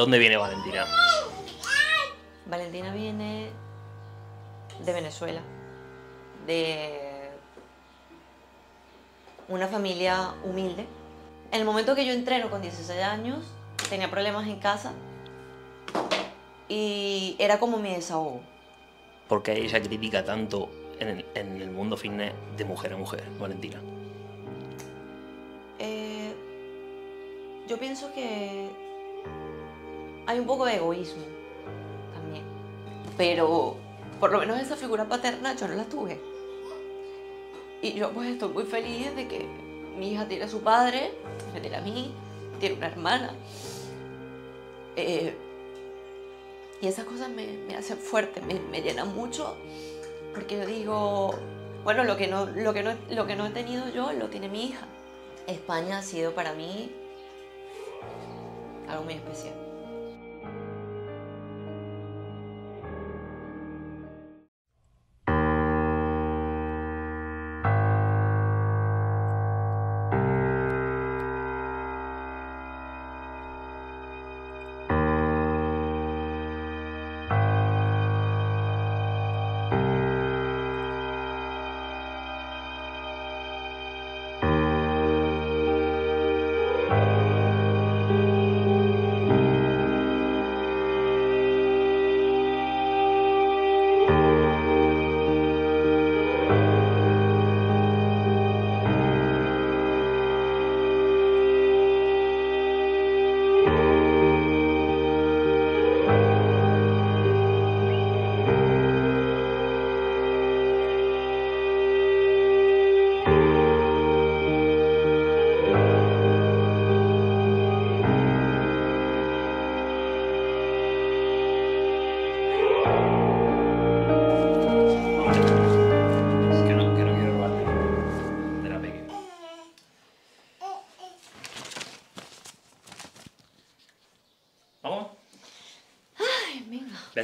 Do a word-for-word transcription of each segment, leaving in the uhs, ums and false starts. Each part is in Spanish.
dónde viene Valentina? Valentina viene de Venezuela, de una familia humilde. En el momento que yo entreno con dieciséis años, tenía problemas en casa y era como mi desahogo. ¿Por qué ella critica tanto en el, en el mundo fitness de mujer a mujer, Valentina? Eh, yo pienso que hay un poco de egoísmo también, pero por lo menos esa figura paterna yo no la tuve. Y yo pues estoy muy feliz de que mi hija tiene a su padre, me tiene a mí, tiene una hermana. Eh, Y esas cosas me, me hacen fuerte, me, me llenan mucho, porque yo digo, bueno, lo que, no, lo, que no, lo que no he tenido yo, lo tiene mi hija. España ha sido para mí algo muy especial.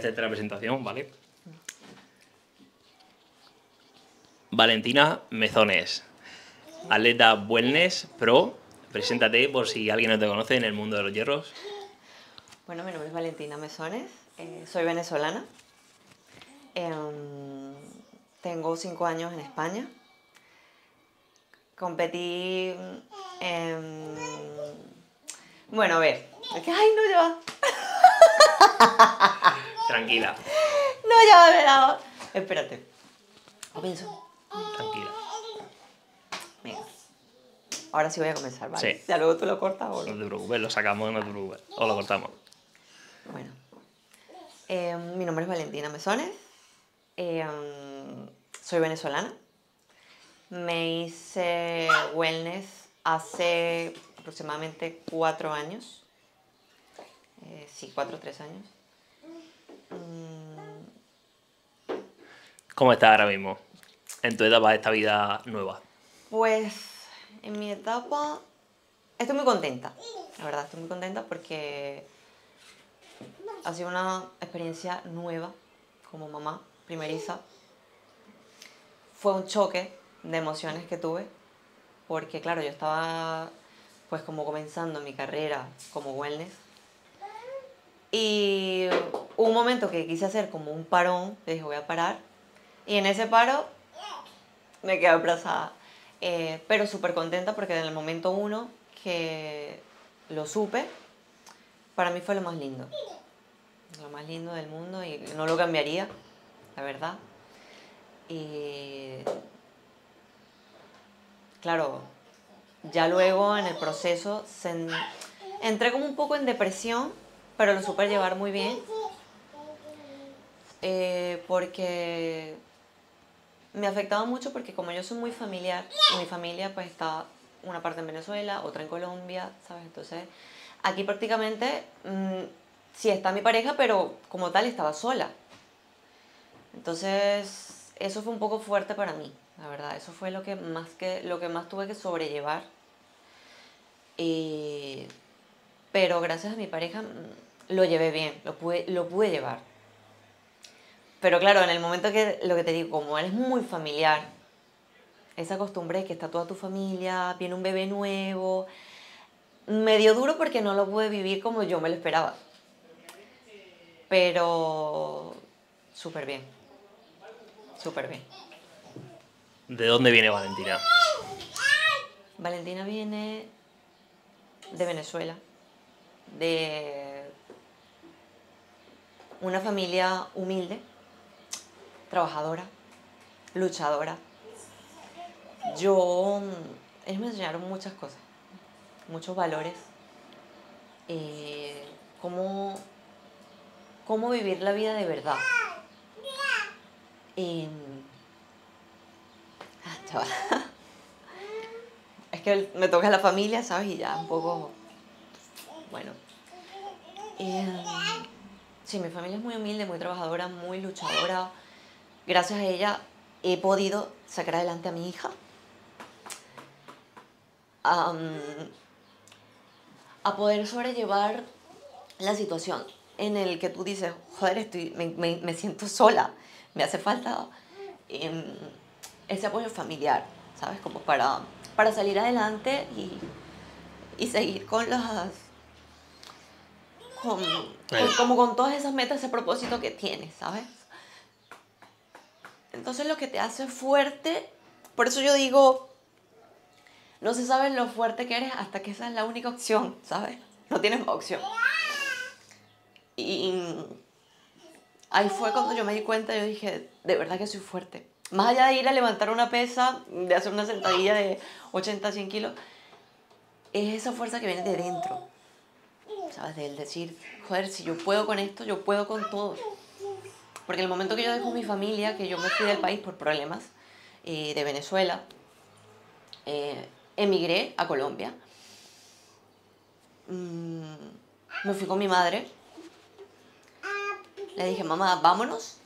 De la presentación, ¿vale? Valentina Mezones, atleta wellness pro. Preséntate por si alguien no te conoce en el mundo de los hierros. Bueno, mi nombre es Valentina Mezones, eh, soy venezolana. Eh, tengo cinco años en España. Competí... Eh, bueno, a ver... Aquí, ¡ay, no, ya va! Tranquila. No, ya va, verá. Espérate. ¿Lo pienso? Tranquila. Venga. Ahora sí voy a comenzar, ¿vale? Sí. Ya luego tú lo cortas o no. No te preocupes, lo sacamos, no te preocupes. O lo cortamos. Bueno. Eh, mi nombre es Valentina Mezones. Eh, soy venezolana. Me hice wellness hace aproximadamente cuatro años. Eh, sí, cuatro o tres años. ¿Cómo estás ahora mismo? En tu etapa de esta vida nueva. Pues en mi etapa estoy muy contenta, la verdad estoy muy contenta porque ha sido una experiencia nueva como mamá primeriza. Fue un choque de emociones que tuve porque claro, yo estaba pues como comenzando mi carrera como wellness y hubo un momento que quise hacer como un parón, le dije voy a parar. Y en ese paro me quedé abrazada, eh, pero súper contenta porque en el momento uno que lo supe, para mí fue lo más lindo. Lo más lindo del mundo y no lo cambiaría, la verdad. Y claro, ya luego en el proceso se en... entré como un poco en depresión, pero lo supe llevar muy bien. Eh, porque... me afectaba mucho porque como yo soy muy familiar, mi familia pues está una parte en Venezuela, otra en Colombia, ¿sabes? Entonces, aquí prácticamente mmm, sí está mi pareja, pero como tal estaba sola. Entonces, eso fue un poco fuerte para mí, la verdad. Eso fue lo que más, que, lo que más tuve que sobrellevar. Y, pero gracias a mi pareja lo llevé bien, lo pude, lo pude llevar. Pero claro, en el momento que, lo que te digo, como eres muy familiar, esa costumbre que está toda tu familia, viene un bebé nuevo, me dio duro porque no lo pude vivir como yo me lo esperaba. pero súper bien, súper bien. ¿De dónde viene Valentina? Valentina viene de Venezuela, de una familia humilde, trabajadora, luchadora. Yo, ellos me enseñaron muchas cosas, muchos valores, eh, cómo, cómo vivir la vida de verdad. Eh, es que me toca la familia, ¿sabes? Y ya un poco, bueno. Eh, sí, mi familia es muy humilde, muy trabajadora, muy luchadora. Gracias a ella he podido sacar adelante a mi hija. Um, a poder sobrellevar la situación en el que tú dices, joder, estoy, me, me, me siento sola, me hace falta um, ese apoyo familiar, ¿sabes? Como para, para salir adelante y, y seguir con las... Con, con, como con todas esas metas, ese propósito que tienes, ¿sabes? Entonces lo que te hace fuerte, por eso yo digo, no se sabe lo fuerte que eres hasta que esa es la única opción, ¿sabes? No tienes más opción. Y ahí fue cuando yo me di cuenta, yo dije, de verdad que soy fuerte. Más allá de ir a levantar una pesa, de hacer una sentadilla de ochenta a cien kilos, es esa fuerza que viene de dentro, ¿sabes? Del decir, joder, si yo puedo con esto, yo puedo con todo. Porque el momento que yo dejo mi familia, que yo me fui del país por problemas eh, de Venezuela, eh, emigré a Colombia, mm, me fui con mi madre, le dije, mamá, vámonos.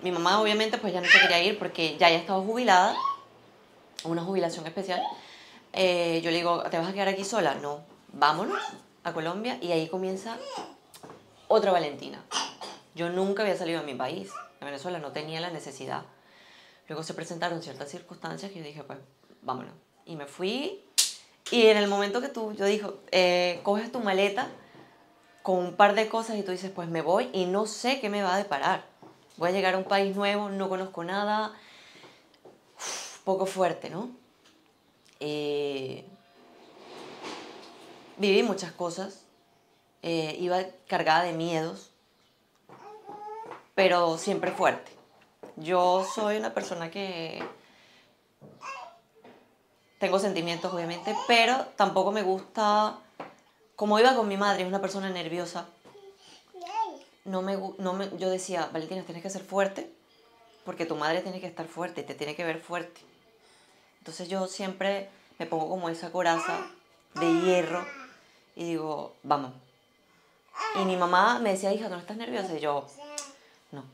Mi mamá obviamente pues ya no se quería ir porque ya ya estaba jubilada, una jubilación especial. Eh, yo le digo, ¿te vas a quedar aquí sola? No, vámonos a Colombia. Y ahí comienza otra Valentina. Yo nunca había salido de mi país, de Venezuela, no tenía la necesidad. Luego se presentaron ciertas circunstancias que yo dije, pues, vámonos. Y me fui, y en el momento que tú, yo dije, eh, coges tu maleta con un par de cosas y tú dices, pues me voy y no sé qué me va a deparar. Voy a llegar a un país nuevo, no conozco nada, uf, poco fuerte, ¿no? Eh, viví muchas cosas, eh, iba cargada de miedos, pero siempre fuerte. Yo soy una persona que tengo sentimientos, obviamente, pero tampoco me gusta... Como iba con mi madre, es una persona nerviosa. No me, no me, yo decía, Valentina, tienes que ser fuerte, porque tu madre tiene que estar fuerte, te tiene que ver fuerte. Entonces yo siempre me pongo como esa coraza de hierro y digo, vamos. Y mi mamá me decía, hija, ¿no estás nerviosa? Y yo... No,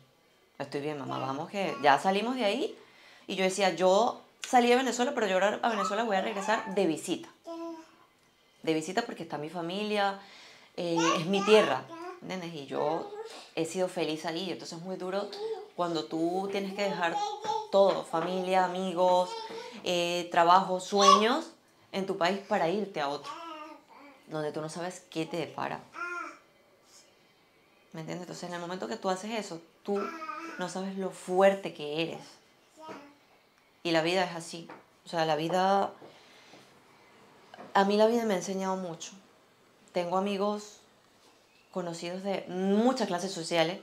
estoy bien, mamá, vamos que ya salimos de ahí. Y yo decía, yo salí de Venezuela, pero yo ahora a Venezuela voy a regresar de visita. De visita porque está mi familia, eh, es mi tierra, ¿entiendes? Y yo he sido feliz ahí, entonces es muy duro cuando tú tienes que dejar todo, familia, amigos, eh, trabajo, sueños en tu país para irte a otro, donde tú no sabes qué te depara. ¿Me entiendes? Entonces, en el momento que tú haces eso, tú no sabes lo fuerte que eres. Y la vida es así. O sea, la vida... A mí la vida me ha enseñado mucho. Tengo amigos conocidos de muchas clases sociales.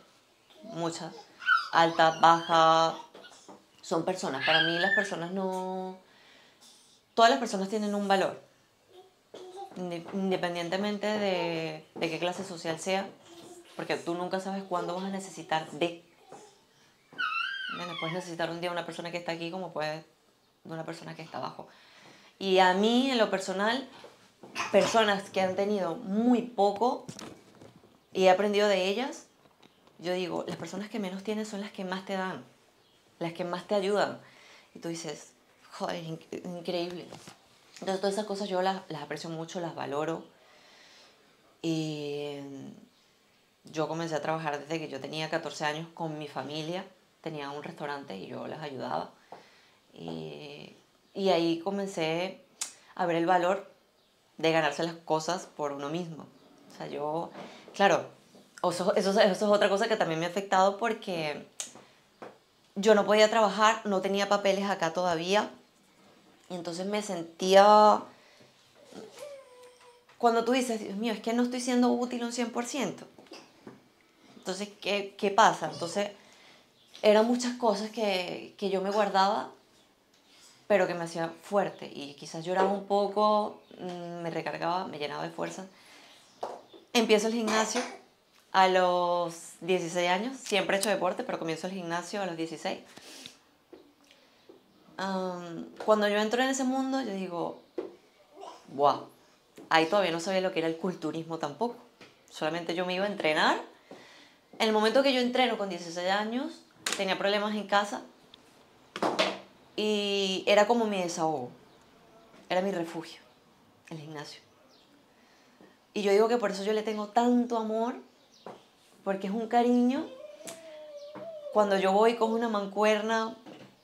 Muchas. Altas, bajas. Son personas. Para mí las personas no... Todas las personas tienen un valor. Independientemente de, de qué clase social sea. Porque tú nunca sabes cuándo vas a necesitar de. Bueno, puedes necesitar un día una persona que está aquí como puedes una persona que está abajo. Y a mí, en lo personal, personas que han tenido muy poco y he aprendido de ellas, yo digo, las personas que menos tienen son las que más te dan, las que más te ayudan. Y tú dices, joder, inc- increíble. Entonces, todas esas cosas yo las, las aprecio mucho, las valoro. Y... Yo comencé a trabajar desde que yo tenía catorce años con mi familia. Tenía un restaurante y yo las ayudaba. Y, y ahí comencé a ver el valor de ganarse las cosas por uno mismo. O sea, yo... Claro, eso, eso, eso es otra cosa que también me ha afectado porque yo no podía trabajar, no tenía papeles acá todavía. Y entonces me sentía... Cuando tú dices, Dios mío, es que no estoy siendo útil un cien por ciento. Entonces, ¿qué, qué pasa? Entonces, eran muchas cosas que, que yo me guardaba, pero que me hacían fuerte. Y quizás lloraba un poco, me recargaba, me llenaba de fuerza. Empiezo el gimnasio a los dieciséis años. Siempre he hecho deporte, pero comienzo el gimnasio a los dieciséis. Um, cuando yo entro en ese mundo, yo digo, wow. Ahí todavía no sabía lo que era el culturismo tampoco. Solamente yo me iba a entrenar. En el momento que yo entreno con dieciséis años, tenía problemas en casa y era como mi desahogo. Era mi refugio, el gimnasio. Y yo digo que por eso yo le tengo tanto amor, porque es un cariño. Cuando yo voy con una mancuerna,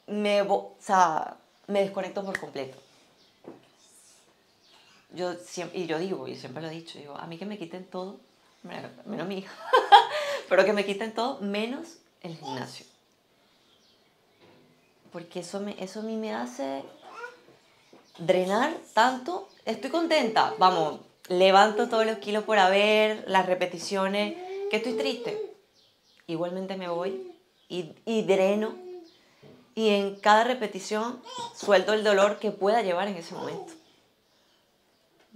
me, o sea, me desconecto por completo. Yo siempre, y yo digo, y siempre lo he dicho, digo, a mí que me quiten todo, menos mi hija, pero que me quiten todo menos el gimnasio. Porque eso, me, eso a mí me hace drenar tanto. Estoy contenta, vamos, levanto todos los kilos por haber, las repeticiones, que estoy triste. Igualmente me voy y, y dreno. Y en cada repetición suelto el dolor que pueda llevar en ese momento.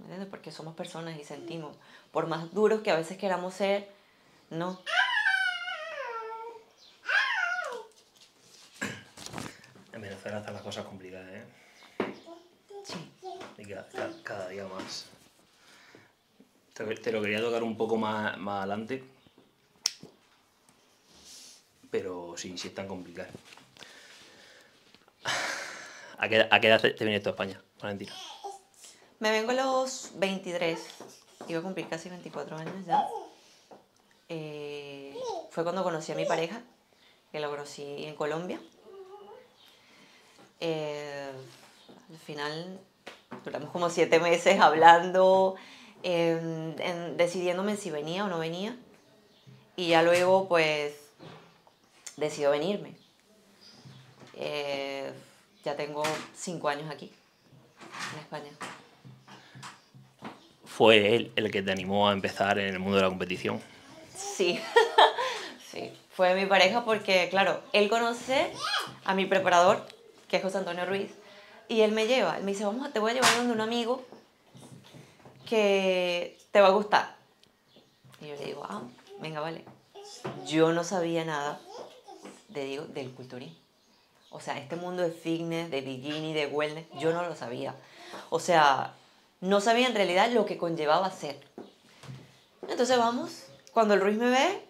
¿Entiendes? Porque somos personas y sentimos, por más duros que a veces queramos ser, no. En Venezuela están las cosas complicadas, ¿eh? Sí. Y cada, cada, cada día más. Te, te lo quería tocar un poco más, más adelante, pero sí, sí es tan complicado. ¿A qué, a qué edad te vienes tú a España, Valentina? Me vengo a los veintitrés, iba a cumplir casi veinticuatro años ya. Eh, fue cuando conocí a mi pareja, que la conocí en Colombia. Eh, al final duramos como siete meses hablando, eh, en, decidiéndome si venía o no venía. Y ya luego pues decido venirme. Eh, ya tengo cinco años aquí, en España. ¿Fue él el que te animó a empezar en el mundo de la competición? Sí, sí, fue mi pareja porque, claro, él conoce a mi preparador, que es José Antonio Ruiz, y él me lleva, él me dice, vamos, te voy a llevar donde un amigo que te va a gustar. Y yo le digo, ah, venga, vale. Yo no sabía nada de, digo, del culturismo. O sea, este mundo de fitness, de bikini, de wellness, yo no lo sabía. O sea... No sabía en realidad lo que conllevaba hacer. Entonces vamos, cuando el Ruiz me ve...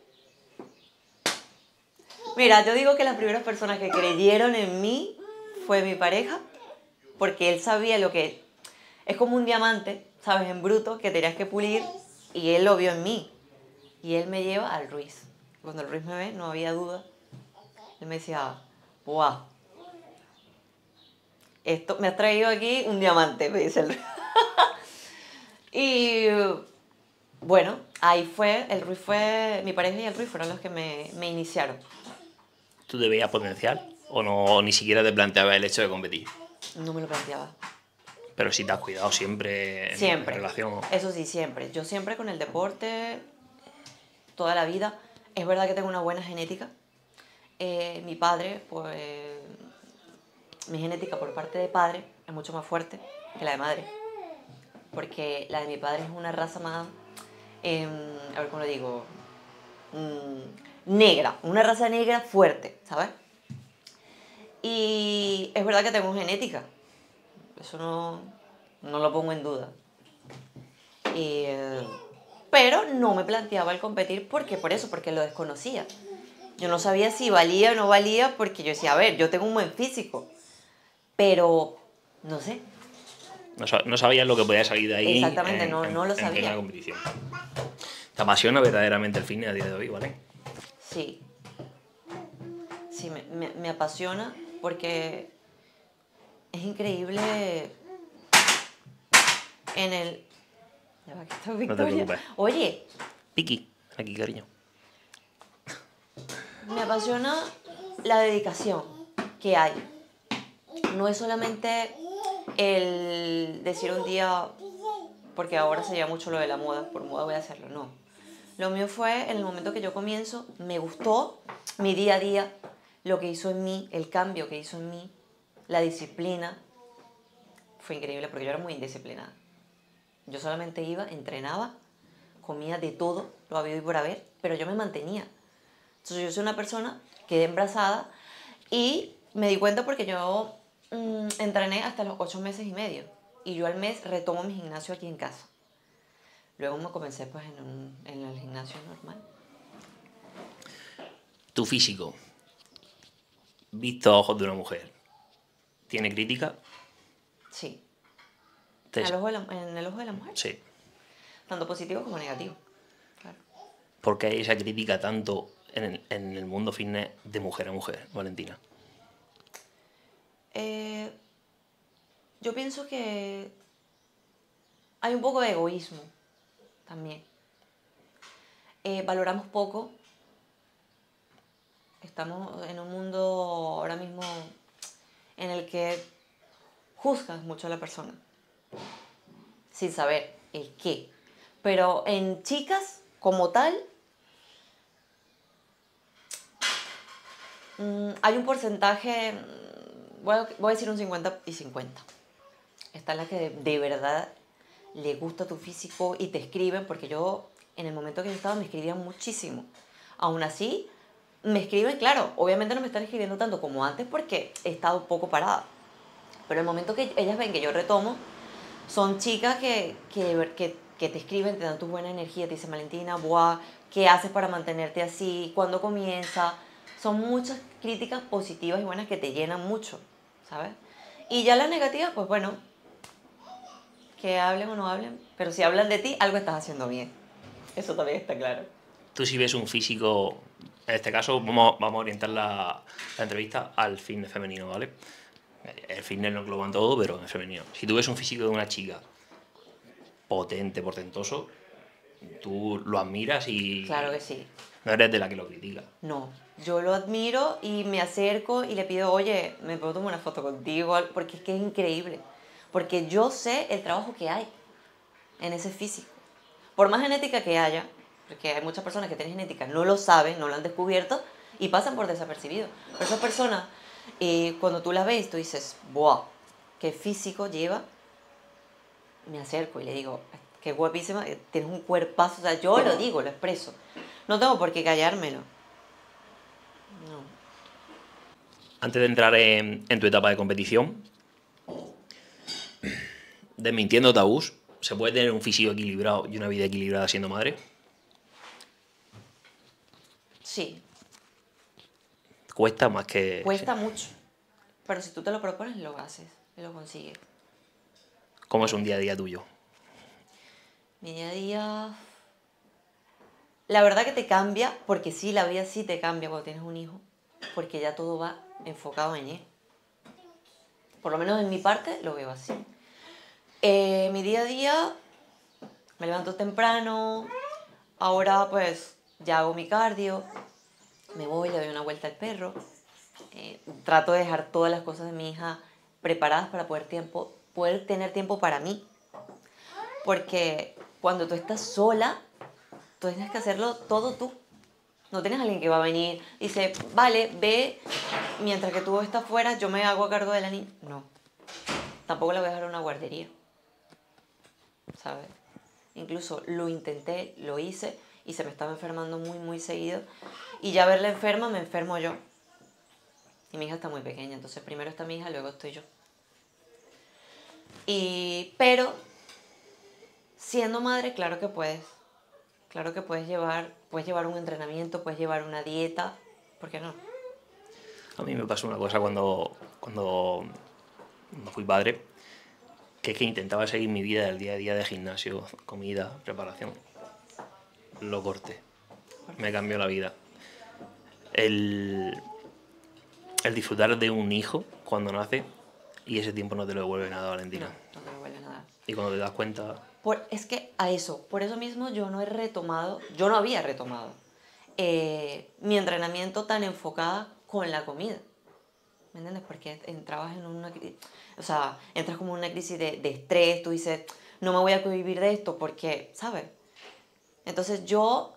Mira, yo digo que las primeras personas que creyeron en mí fue mi pareja, porque él sabía lo que... Es como un diamante, ¿sabes? En bruto, que tenías que pulir, y él lo vio en mí. Y él me lleva al Ruiz. Cuando el Ruiz me ve, no había duda. Él me decía, ¡buah! Esto, me has traído aquí un diamante, me dice el Ruiz. Y bueno, ahí fue, el Ruiz fue, mi pareja y el Ruiz fueron los que me, me iniciaron. ¿Tú te veías potencial o no, ni siquiera te planteabas el hecho de competir? No me lo planteaba. Pero sí te has cuidado siempre en, siempre. en relación... Eso sí, siempre. Yo siempre con el deporte, toda la vida. Es verdad que tengo una buena genética. Eh, mi padre, pues, eh, mi genética por parte de padre es mucho más fuerte que la de madre. Porque la de mi padre es una raza más, eh, a ver cómo lo digo, mmm, negra, una raza negra fuerte, ¿sabes? Y es verdad que tengo genética, eso no, no lo pongo en duda. Y, eh, pero no me planteaba el competir, porque por eso, porque lo desconocía. Yo no sabía si valía o no valía, porque yo decía, a ver, yo tengo un buen físico, pero no sé. No sabías lo que podía salir de ahí. Exactamente, en, no, no lo en, sabía. En la competición. Te apasiona verdaderamente el fitness a día de hoy, ¿vale? Sí. Sí, me, me, me apasiona porque es increíble en el... Ya va, que está Victoria. No te preocupes. Oye. Piki, aquí, cariño. Me apasiona la dedicación que hay. No es solamente el decir un día, porque ahora se lleva mucho lo de la moda, por moda voy a hacerlo, no. Lo mío fue en el momento que yo comienzo, me gustó mi día a día, lo que hizo en mí, el cambio que hizo en mí, la disciplina. Fue increíble porque yo era muy indisciplinada. Yo solamente iba, entrenaba, comía de todo, lo había ido por haber, pero yo me mantenía. Entonces yo soy una persona, quedé embarazada y me di cuenta porque yo mmm, entrené hasta los ocho meses y medio. Y yo al mes retomo mi gimnasio aquí en casa. Luego me comencé pues en, un, en el gimnasio normal. Tu físico, visto a ojos de una mujer, ¿tiene crítica? Sí. ¿Te... ¿Al ojo de la, ¿En el ojo de la mujer? Sí. Tanto positivo como negativo. Claro. ¿Por qué hay esa crítica tanto en el, en el mundo fitness de mujer a mujer, Valentina? Eh, yo pienso que hay un poco de egoísmo también. Eh, valoramos poco. Estamos en un mundo ahora mismo en el que juzgas mucho a la persona, sin saber el qué. Pero en chicas, como tal, hay un porcentaje, voy a, voy a decir un cincuenta y cincuenta. Están las que de, de verdad le gusta tu físico y te escriben, porque yo en el momento que yo estaba me escribían muchísimo. Aún así, me escriben, claro, obviamente no me están escribiendo tanto como antes porque he estado un poco parada. Pero el momento que ellas ven que yo retomo, son chicas que, que, que, que te escriben, te dan tu buena energía, te dicen, Valentina, buah, ¿qué haces para mantenerte así? ¿Cuándo comienza? Son muchas críticas positivas y buenas que te llenan mucho, ¿sabes? Y ya las negativas, pues bueno, que hablen o no hablen, pero si hablan de ti, algo estás haciendo bien. Eso también está claro. Tú si ves un físico, en este caso vamos, vamos a orientar la, la entrevista al fitness femenino, ¿vale? El fitness no engloba en todo, pero en femenino. Si tú ves un físico de una chica potente, portentoso, tú lo admiras y... Claro que sí. No eres de la que lo critica. No, yo lo admiro y me acerco y le pido, oye, me puedo tomar una foto contigo, porque es que es increíble. Porque yo sé el trabajo que hay en ese físico. Por más genética que haya, porque hay muchas personas que tienen genética, no lo saben, no lo han descubierto y pasan por desapercibido. Pero esas personas... Y cuando tú la ves, tú dices, ¡buah! ¡Qué físico lleva! Me acerco y le digo, ¡qué guapísima! Tienes un cuerpazo. O sea, yo lo digo, lo expreso. No tengo por qué callármelo. No. Antes de entrar en, en tu etapa de competición, desmintiendo tabús, ¿se puede tener un físico equilibrado y una vida equilibrada siendo madre? Sí. Cuesta más que... Cuesta mucho, pero si tú te lo propones, lo haces y lo consigues. ¿Cómo es un día a día tuyo? Mi día a día... La verdad que te cambia, porque sí, la vida sí te cambia cuando tienes un hijo, porque ya todo va enfocado en él. Por lo menos en mi parte lo veo así. Eh, mi día a día me levanto temprano, ahora pues ya hago mi cardio. Me voy, le doy una vuelta al perro, eh, trato de dejar todas las cosas de mi hija preparadas para poder, tiempo, poder tener tiempo para mí. Porque cuando tú estás sola, tú tienes que hacerlo todo tú. No tienes a alguien que va a venir y dice, vale, ve, mientras que tú estás fuera, yo me hago a cargo de la niña. No, tampoco la voy a dejar a una guardería, ¿sabes? Incluso lo intenté, lo hice y se me estaba enfermando muy, muy seguido. Y ya verla enferma, me enfermo yo. Y mi hija está muy pequeña, entonces primero está mi hija, luego estoy yo. Y, pero, siendo madre, claro que puedes. Claro que puedes llevar, puedes llevar un entrenamiento, puedes llevar una dieta. ¿Por qué no? A mí me pasó una cosa cuando, cuando, cuando fui padre, que es que intentaba seguir mi vida del día a día de gimnasio, comida, preparación. Lo corté. Me cambió la vida. El, el disfrutar de un hijo cuando nace, y ese tiempo no te lo devuelve nada, Valentina. No, no te lo devuelve nada. Y cuando te das cuenta... Por, es que a eso, por eso mismo yo no he retomado, yo no había retomado eh, mi entrenamiento tan enfocada con la comida. ¿Me entiendes? Porque entrabas en una crisis, o sea, entras como en una crisis de, de estrés, tú dices, no me voy a convivir de esto porque, ¿sabes? Entonces yo,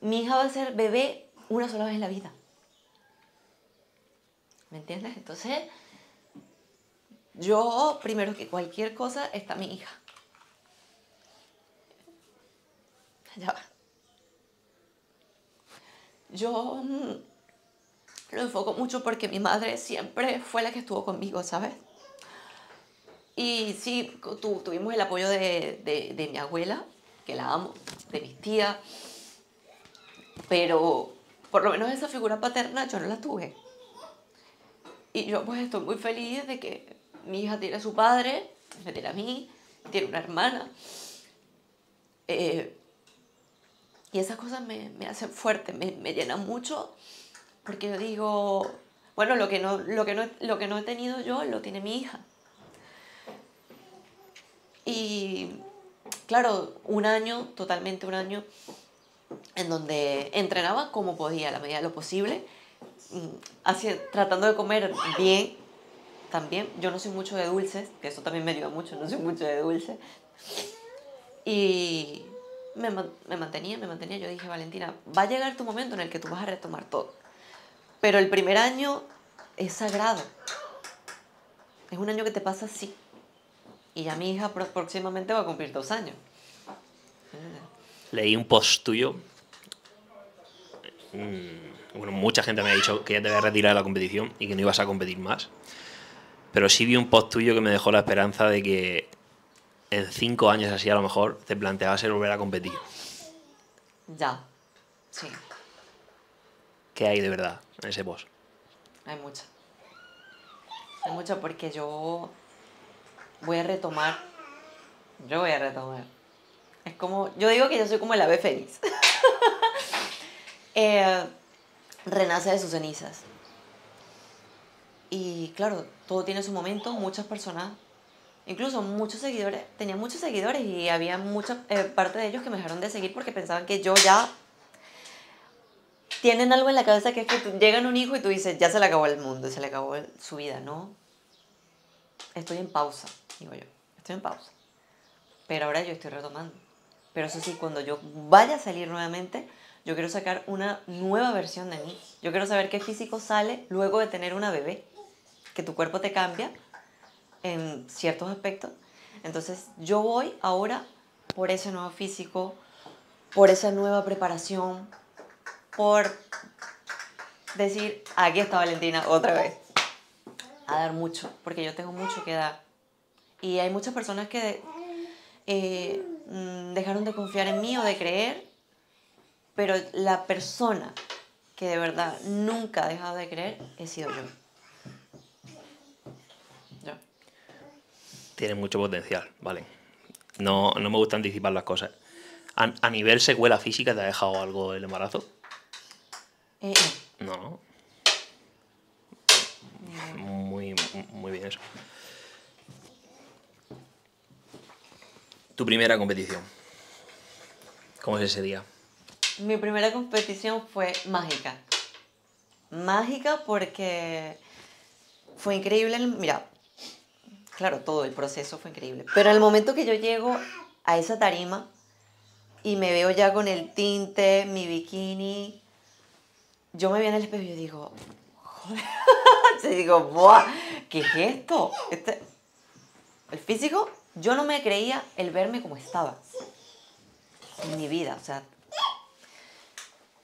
mi hija va a ser bebé una sola vez en la vida. ¿Me entiendes? Entonces, yo, primero que cualquier cosa, está mi hija. Ya va. Yo lo enfoco mucho porque mi madre siempre fue la que estuvo conmigo, ¿sabes? Y sí, tu, tuvimos el apoyo de, de, de mi abuela, que la amo, de mis tías, pero por lo menos esa figura paterna yo no la tuve. Y yo pues estoy muy feliz de que mi hija tiene a su padre, me tiene a mí, tiene una hermana. Eh, y esas cosas me, me hacen fuerte, me, me llenan mucho, porque yo digo, bueno, lo que, no, lo, que no, lo que no he tenido yo lo tiene mi hija. Y claro, un año, totalmente un año, en donde entrenaba como podía, a la medida de lo posible, así, tratando de comer bien también. Yo no soy mucho de dulces, que eso también me ayuda mucho, no soy mucho de dulces. Y me, me mantenía, me mantenía. Yo dije, Valentina, va a llegar tu momento en el que tú vas a retomar todo. Pero el primer año es sagrado. Es un año que te pasa así. Y ya mi hija próximamente va a cumplir dos años. Leí un post tuyo. Bueno, mucha gente me ha dicho que ya te habías retirado de la competición y que no ibas a competir más. Pero sí vi un post tuyo que me dejó la esperanza de que en cinco años así a lo mejor te planteabas el volver a competir. Ya, sí. ¿Qué hay de verdad en ese post? Hay mucha. Hay mucha porque yo... voy a retomar, yo voy a retomar. Es como, yo digo que yo soy como el ave fénix. eh, renace de sus cenizas. Y claro, todo tiene su momento, muchas personas, incluso muchos seguidores, tenía muchos seguidores y había mucha eh, parte de ellos que me dejaron de seguir porque pensaban que yo ya... Tienen algo en la cabeza que es que tú, llegan un hijo y tú dices, ya se le acabó el mundo, se le acabó el, su vida, ¿no? Estoy en pausa, digo yo, estoy en pausa, pero ahora yo estoy retomando. Pero eso sí, cuando yo vaya a salir nuevamente, yo quiero sacar una nueva versión de mí. Yo quiero saber qué físico sale luego de tener una bebé, que tu cuerpo te cambia en ciertos aspectos. Entonces yo voy ahora por ese nuevo físico, por esa nueva preparación, por decir, aquí está Valentina otra vez. A dar mucho, porque yo tengo mucho que dar. Y hay muchas personas que eh, dejaron de confiar en mí o de creer, pero la persona que de verdad nunca ha dejado de creer he sido yo. Yo. Tiene mucho potencial, vale. No, no me gusta anticipar las cosas. ¿A, a nivel secuela física te ha dejado algo el embarazo? Eh, no, no. Muy, muy bien eso. Tu primera competición. ¿Cómo es ese día? Mi primera competición fue mágica. Mágica porque fue increíble. El, mira, claro, todo el proceso fue increíble. Pero en el momento que yo llego a esa tarima y me veo ya con el tinte, mi bikini, yo me veo en el espejo y digo, joder. Y digo, ¡buah! ¿Qué es esto? Este... El físico, yo no me creía el verme como estaba. En mi vida, o sea.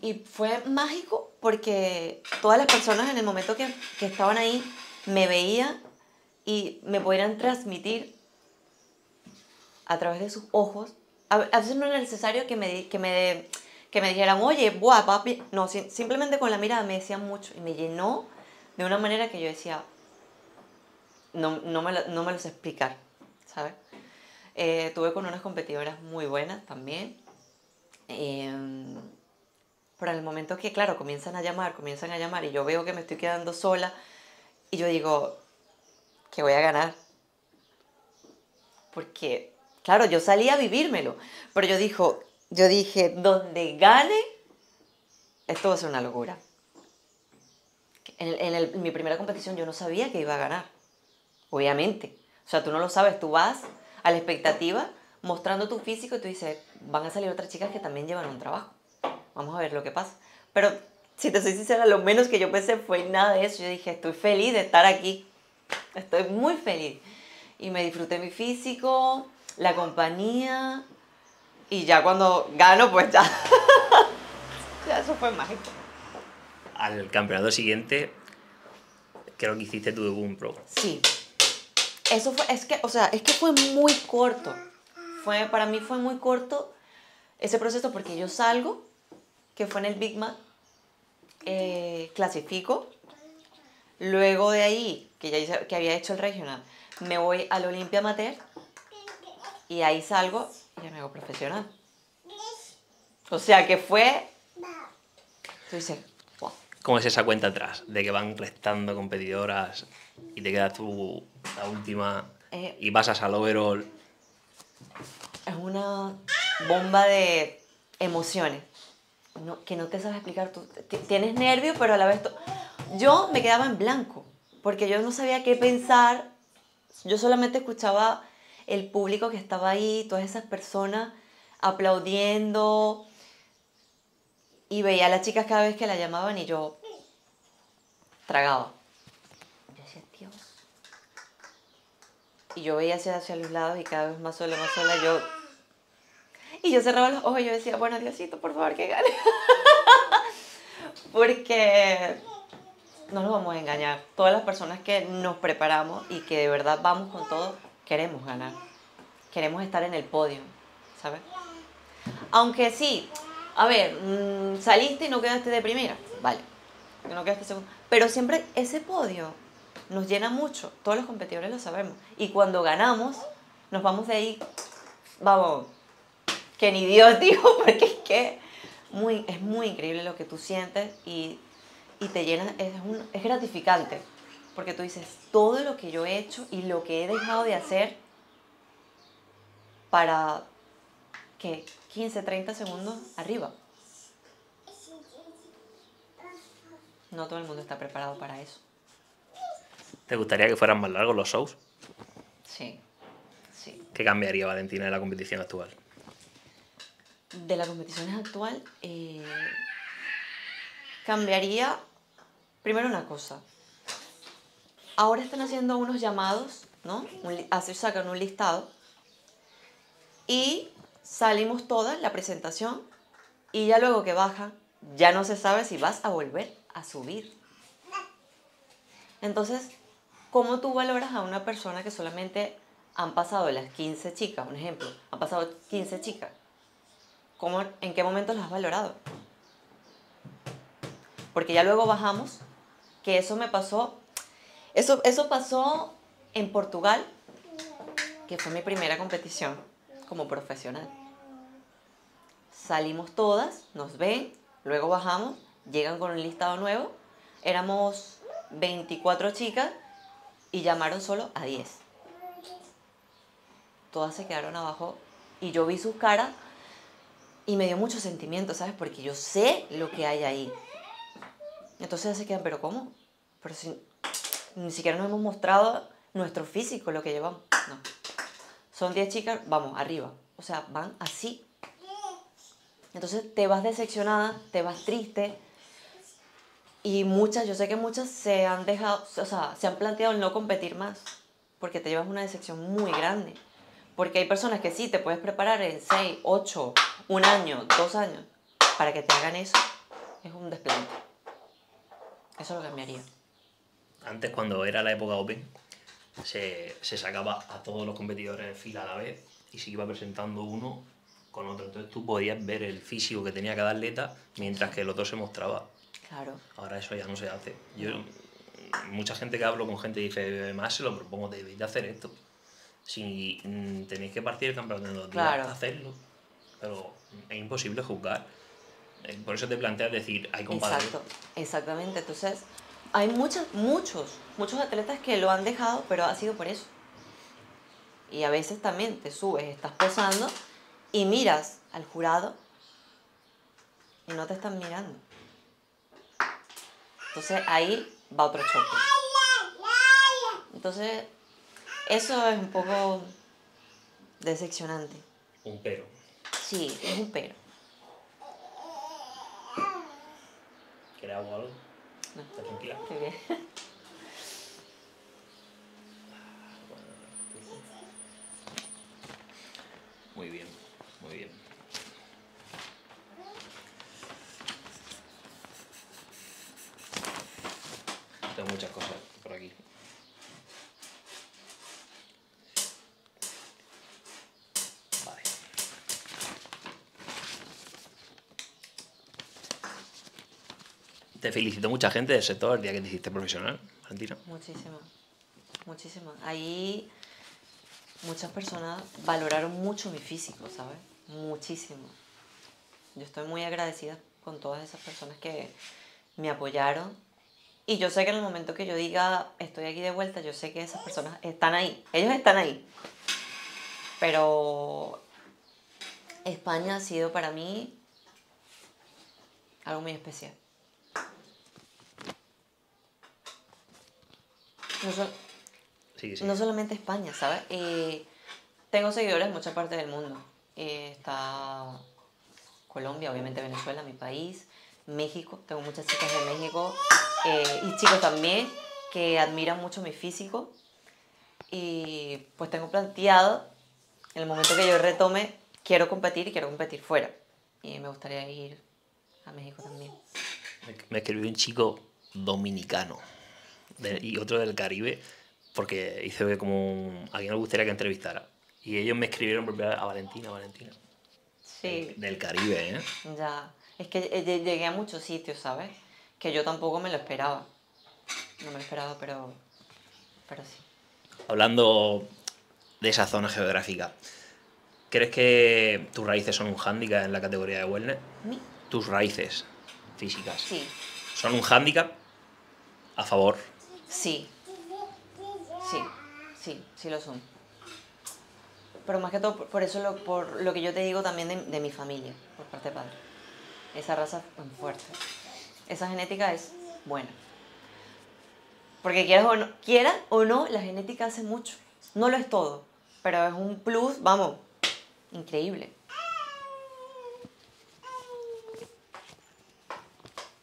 Y fue mágico porque todas las personas en el momento que, que estaban ahí me veían y me podían transmitir a través de sus ojos. A veces no era necesario que me, que me, que me dijeran, oye, ¡buah, papi! No, si, simplemente con la mirada me decían mucho y me llenó de una manera que yo decía, no, no, me, lo, no me lo sé explicar, ¿sabes? Eh, tuve con unas competidoras muy buenas también. Eh, pero en el momento que, claro, comienzan a llamar, comienzan a llamar, y yo veo que me estoy quedando sola, y yo digo, que voy a ganar. Porque, claro, yo salí a vivírmelo, pero yo, dijo, yo dije, donde gane, esto va a ser una locura. En, el, en, el, en mi primera competición yo no sabía que iba a ganar, obviamente. O sea, tú no lo sabes, tú vas a la expectativa mostrando tu físico y tú dices, van a salir otras chicas que también llevan un trabajo. Vamos a ver lo que pasa. Pero si te soy sincera, lo menos que yo pensé fue nada de eso. Yo dije, estoy feliz de estar aquí. Estoy muy feliz. Y me disfruté mi físico, la compañía. Y ya cuando gano, pues ya. Ya eso fue mágico. Al campeonato siguiente, creo que hiciste tu debut en pro. Sí. Eso fue, es que, o sea, es que fue muy corto. Fue, para mí fue muy corto ese proceso porque yo salgo, que fue en el Big Mac, eh, clasifico. Luego de ahí, que ya hice, que había hecho el regional, me voy al Olympia Amateur y ahí salgo y ya me hago profesional. O sea que fue... Tú dices, wow. ¿Cómo es esa cuenta atrás? De que van restando competidoras y te quedas tú la última eh, y pasas al overall. Es una bomba de emociones no, que no te sabes explicar. Tú tienes nervios, pero a la vez... Yo me quedaba en blanco porque yo no sabía qué pensar. Yo solamente escuchaba el público que estaba ahí, todas esas personas aplaudiendo, y veía a las chicas cada vez que la llamaban y yo tragaba. Yo decía, Dios. Y yo veía hacia, hacia los lados y cada vez más sola, más sola, yo... Y yo cerraba los ojos y yo decía, bueno, Diosito, por favor, que gane. Porque no nos vamos a engañar. Todas las personas que nos preparamos y que de verdad vamos con todo, queremos ganar. Queremos estar en el podio, ¿sabes? Aunque sí, a ver, mmm, saliste y no quedaste de primera, vale. No quedaste segunda. Pero siempre ese podio nos llena mucho. Todos los competidores lo sabemos. Y cuando ganamos, nos vamos de ahí, vamos, que ni Dios dijo, porque es que muy, es muy increíble lo que tú sientes y... Y te llenas, es, un, es gratificante, porque tú dices, todo lo que yo he hecho y lo que he dejado de hacer para que quince, treinta segundos arriba. No todo el mundo está preparado para eso. ¿Te gustaría que fueran más largos los shows? Sí, sí. ¿Qué cambiaría, Valentina, de la competición actual? De la competición actual, eh, cambiaría... Primero una cosa, ahora están haciendo unos llamados, ¿no? Un, así sacan un listado y salimos todas la presentación y ya luego que baja, ya no se sabe si vas a volver a subir. Entonces, ¿cómo tú valoras a una persona que solamente han pasado las quince chicas? Un ejemplo, han pasado quince chicas. ¿Cómo, en qué momento las has valorado? Porque ya luego bajamos, que eso me pasó, eso, eso pasó en Portugal, que fue mi primera competición como profesional. Salimos todas, nos ven, luego bajamos, llegan con un listado nuevo, éramos veinticuatro chicas y llamaron solo a diez. Todas se quedaron abajo y yo vi sus caras y me dio mucho sentimiento, ¿sabes? Porque yo sé lo que hay ahí. Entonces se quedan, ¿pero cómo? Pero si ni siquiera nos hemos mostrado nuestro físico, lo que llevamos. No. Son diez chicas, vamos, arriba. O sea, van así. Entonces te vas decepcionada, te vas triste. Y muchas, yo sé que muchas se han dejado, o sea, se han planteado no competir más. Porque te llevas una decepción muy grande. Porque hay personas que sí, te puedes preparar en seis, ocho, un año, dos años. Para que te hagan eso, es un desplante. Eso lo cambiaría. Antes, cuando era la época Open, se, se sacaba a todos los competidores en fila a la vez y se iba presentando uno con otro. Entonces tú podías ver el físico que tenía cada atleta mientras que el otro se mostraba. Claro. Ahora eso ya no se hace. Yo, mucha gente que hablo con gente dice, más se lo propongo, debéis de hacer esto. Si tenéis que partir el campeonato en dos días, claro, hacerlo. Pero es imposible juzgar. Por eso te planteas decir, hay compadres. Exacto, exactamente. Entonces, hay muchas, muchos, muchos atletas que lo han dejado, pero ha sido por eso. Y a veces también te subes, estás posando y miras al jurado y no te están mirando. Entonces ahí va otro choque. Entonces eso es un poco decepcionante. Un pero. Sí, es un pero. ¿Quieres agua o algo? No. ¿Estás tranquila? Muy bien. Muy bien, muy bien. Tengo muchas cosas por aquí. Vale. Te felicito mucha gente del sector el día que te hiciste profesional, Valentina. Muchísimas, muchísimas. Ahí muchas personas valoraron mucho mi físico, ¿sabes? Muchísimo. Yo estoy muy agradecida con todas esas personas que me apoyaron. Y yo sé que en el momento que yo diga, estoy aquí de vuelta, yo sé que esas personas están ahí. Ellos están ahí. Pero España ha sido para mí algo muy especial. No solo... Sí, sí. No solamente España, ¿sabes? Eh, tengo seguidores en muchas partes del mundo. Eh, está Colombia, obviamente Venezuela, mi país. México, tengo muchas chicas de México. Eh, y chicos también, que admiran mucho mi físico. Y pues tengo planteado, en el momento que yo retome, quiero competir y quiero competir fuera. Y me gustaría ir a México también. Me escribió un chico dominicano de, y otro del Caribe, porque hice como a quien me gustaría que entrevistara. Y ellos me escribieron por primera vez a Valentina, Valentina. Sí. Del, del Caribe, ¿eh? Ya. Es que llegué a muchos sitios, ¿sabes? Que yo tampoco me lo esperaba. No me lo esperaba, pero, pero sí. Hablando de esa zona geográfica, ¿crees que tus raíces son un hándicap en la categoría de wellness? ¿Mi? Tus raíces físicas. Sí. ¿Son un hándicap a favor? Sí. Sí, sí, sí lo son. Pero más que todo, por eso, lo, por lo que yo te digo también de, de mi familia, por parte de padre. Esa raza es fuerte. Esa genética es buena. Porque quieras o no, quieras o no, la genética hace mucho. No lo es todo, pero es un plus, vamos, increíble.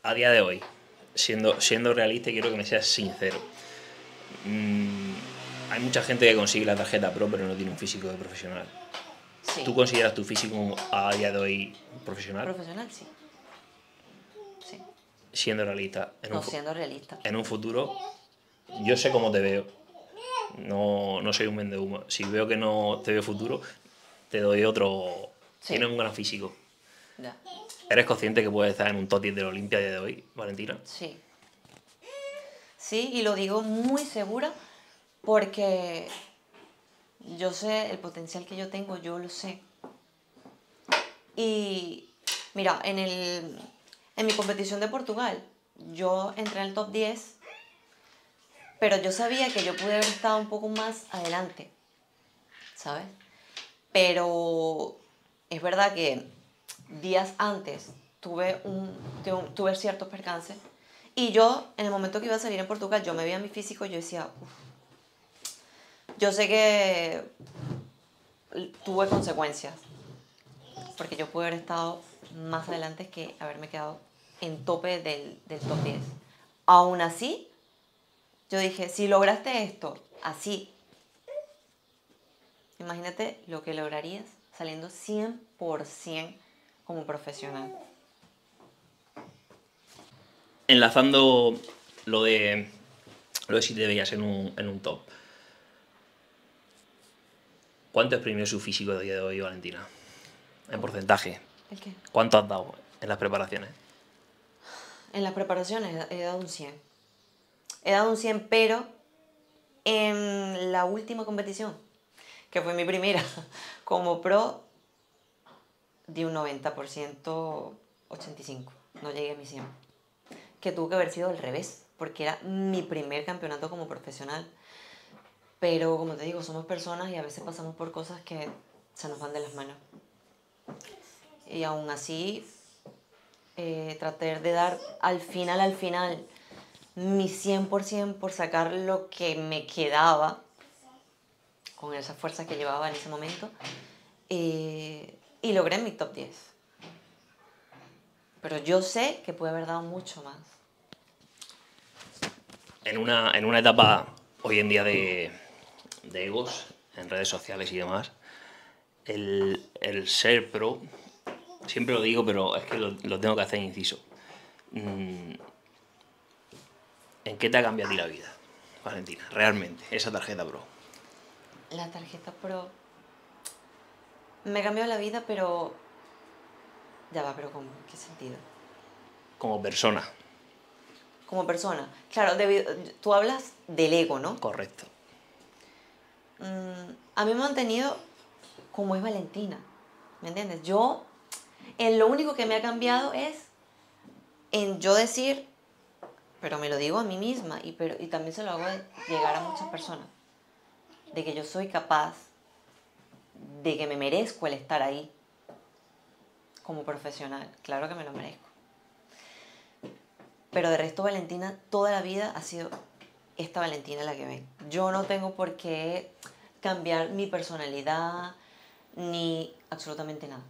A día de hoy, siendo, siendo realista, quiero que me seas sincero. Mm, hay mucha gente que consigue la tarjeta pro pero no tiene un físico de profesional. Sí. ¿Tú consideras tu físico a día de hoy profesional? Profesional, sí. Sí. Siendo realista. En no, un siendo realista. En un futuro, yo sé cómo te veo. No, no soy un vendehumo. Si veo que no te veo futuro, te doy otro... Sí. Tienes un gran físico. Ya. ¿Eres consciente que puedes estar en un totis de la Olimpia a día de hoy, Valentina? Sí. Sí, y lo digo muy segura porque yo sé el potencial que yo tengo, yo lo sé. Y mira, en, el, en mi competición de Portugal, yo entré en el top diez, pero yo sabía que yo pude haber estado un poco más adelante, ¿sabes? Pero es verdad que días antes tuve, un, tuve ciertos percances. Y yo, en el momento que iba a salir en Portugal, yo me veía mi físico y yo decía, uff, yo sé que tuve consecuencias, porque yo pude haber estado más adelante que haberme quedado en tope del, del top diez. Aún así, yo dije, si lograste esto, así, imagínate lo que lograrías saliendo cien por cien como profesional. Enlazando lo de, lo de si te veías en un, en un top, ¿cuánto exprimió su físico de día de hoy, Valentina? En porcentaje. ¿El qué? ¿Cuánto has dado en las preparaciones? En las preparaciones he dado un cien. He dado un cien, pero en la última competición, que fue mi primera como pro, di un noventa por ciento, ochenta y cinco por ciento. No llegué a mi cien. Que tuvo que haber sido al revés, porque era mi primer campeonato como profesional. Pero como te digo, somos personas y a veces pasamos por cosas que se nos van de las manos. Y aún así, eh, tratar de dar al final, al final, mi cien por ciento por sacar lo que me quedaba con esas fuerzas que llevaba en ese momento, eh, y logré mi top diez. Pero yo sé que puede haber dado mucho más. En una, en una etapa hoy en día de, de egos, en redes sociales y demás, el, el ser pro, siempre lo digo, pero es que lo, lo tengo que hacer inciso. ¿En qué te ha cambiado la vida, Valentina? Realmente, esa tarjeta pro. La tarjeta pro... Me ha cambiado la vida, pero... Ya va, pero ¿cómo? ¿Qué sentido? Como persona. Como persona. Claro, debido, tú hablas del ego, ¿no? Correcto. Mm, a mí me han tenido como es Valentina, ¿me entiendes? Yo, en lo único que me ha cambiado es en yo decir, pero me lo digo a mí misma y, pero, y también se lo hago de llegar a muchas personas, de que yo soy capaz, de que me merezco el estar ahí como profesional. Claro que me lo merezco. Pero de resto, Valentina, toda la vida ha sido esta Valentina la que ven. Yo no tengo por qué cambiar mi personalidad ni absolutamente nada.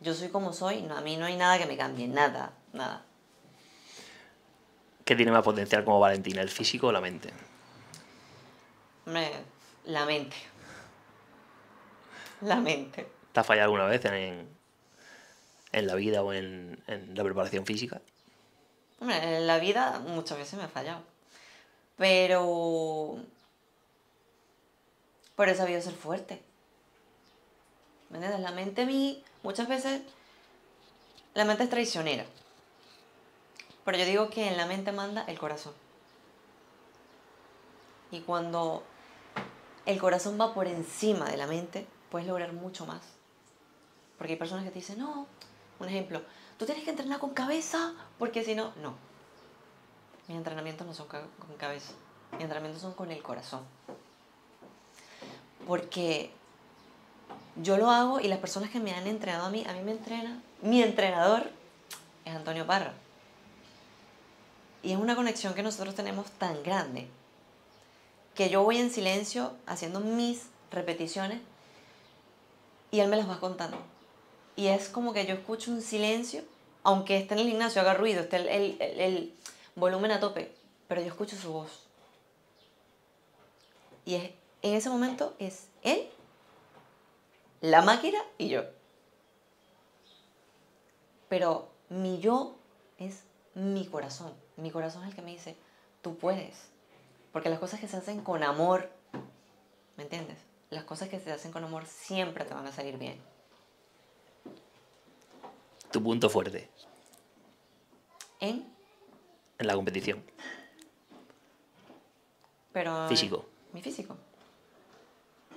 Yo soy como soy, no, a mí no hay nada que me cambie, nada, nada. ¿Qué tiene más potencial como Valentina, el físico o la mente? Hombre, la mente. La mente. ¿Te has fallado alguna vez en, en la vida o en, en la preparación física? Hombre, en la vida muchas veces me ha fallado, pero, pero he sabido ser fuerte, ¿me entiendes? La mente a mí, muchas veces, la mente es traicionera, pero yo digo que en la mente manda el corazón, y cuando el corazón va por encima de la mente, puedes lograr mucho más, porque hay personas que te dicen, no, un ejemplo, tú tienes que entrenar con cabeza, porque si no, no. Mis entrenamientos no son ca con cabeza. Mis entrenamientos son con el corazón. Porque yo lo hago y las personas que me han entrenado a mí, a mí me entrena, mi entrenador es Antonio Parra. Y es una conexión que nosotros tenemos tan grande que yo voy en silencio haciendo mis repeticiones y él me las va contando. Y es como que yo escucho un silencio, aunque esté en el gimnasio, haga ruido, esté el, el, el, el volumen a tope, pero yo escucho su voz. Y es, en ese momento es él, la máquina y yo. Pero mi yo es mi corazón. Mi corazón es el que me dice, tú puedes. Porque las cosas que se hacen con amor, ¿me entiendes? Las cosas que se hacen con amor siempre te van a salir bien. Tu punto fuerte. ¿En? En la competición. Pero... Físico. Mi físico.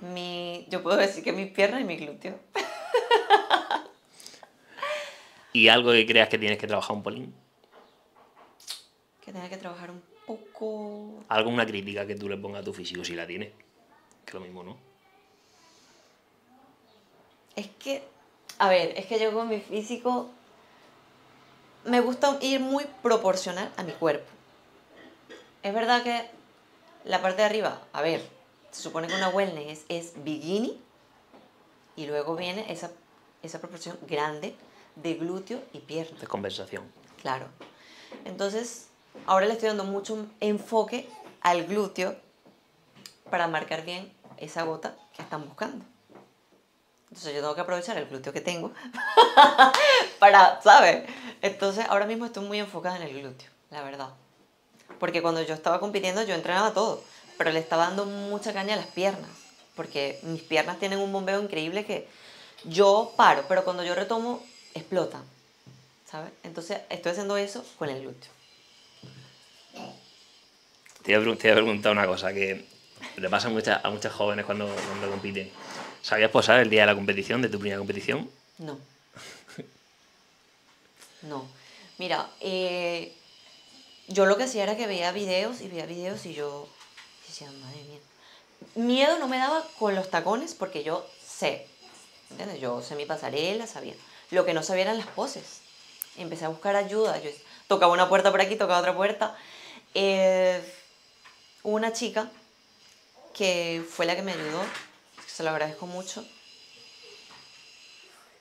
Mi... Yo puedo decir que mis piernas y mi glúteo. ¿Y algo que creas que tienes que trabajar un polín? Que tenga que trabajar un poco... ¿Alguna crítica que tú le pongas a tu físico si la tienes? Que lo mismo, ¿no? Es que... A ver, es que yo con mi físico me gusta ir muy proporcional a mi cuerpo. Es verdad que la parte de arriba, a ver, se supone que una wellness es, es bikini y luego viene esa, esa proporción grande de glúteo y pierna. De compensación. Claro. Entonces, ahora le estoy dando mucho enfoque al glúteo para marcar bien esa gota que están buscando. Entonces yo tengo que aprovechar el glúteo que tengo para, ¿sabes? Entonces ahora mismo estoy muy enfocada en el glúteo, la verdad. Porque cuando yo estaba compitiendo yo entrenaba todo, pero le estaba dando mucha caña a las piernas, porque mis piernas tienen un bombeo increíble que yo paro, pero cuando yo retomo, explotan, ¿sabes? Entonces estoy haciendo eso con el glúteo. Te voy a preguntar una cosa que le pasa a muchas, a muchas jóvenes cuando, cuando compiten. ¿Sabías posar el día de la competición, de tu primera competición? No. No. Mira, eh, yo lo que hacía era que veía videos y veía videos y yo decía, madre mía. Miedo no me daba con los tacones porque yo sé, ¿entiendes? Yo sé mi pasarela, sabía. Lo que no sabía eran las poses. Empecé a buscar ayuda. Yo tocaba una puerta por aquí, tocaba otra puerta. Eh, hubo una chica que fue la que me ayudó, se lo agradezco mucho.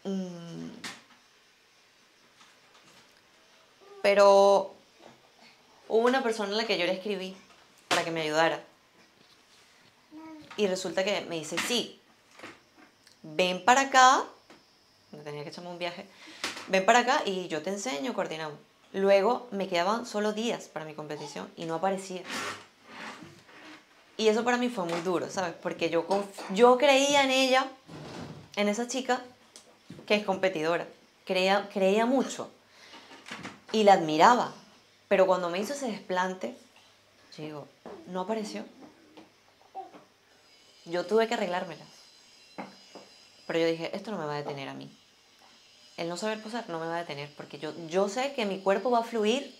Mm. Pero hubo una persona a la que yo le escribí para que me ayudara. Y resulta que me dice, sí, ven para acá, me tenía que echarme un viaje, ven para acá y yo te enseño, coordinamos. Luego me quedaban solo días para mi competición y no aparecía. Y eso para mí fue muy duro, ¿sabes? Porque yo, yo creía en ella, en esa chica que es competidora. Creía, creía mucho y la admiraba. Pero cuando me hizo ese desplante, yo digo, no apareció. Yo tuve que arreglármela. Pero yo dije, esto no me va a detener a mí. El no saber posar no me va a detener, porque yo, yo sé que mi cuerpo va a fluir.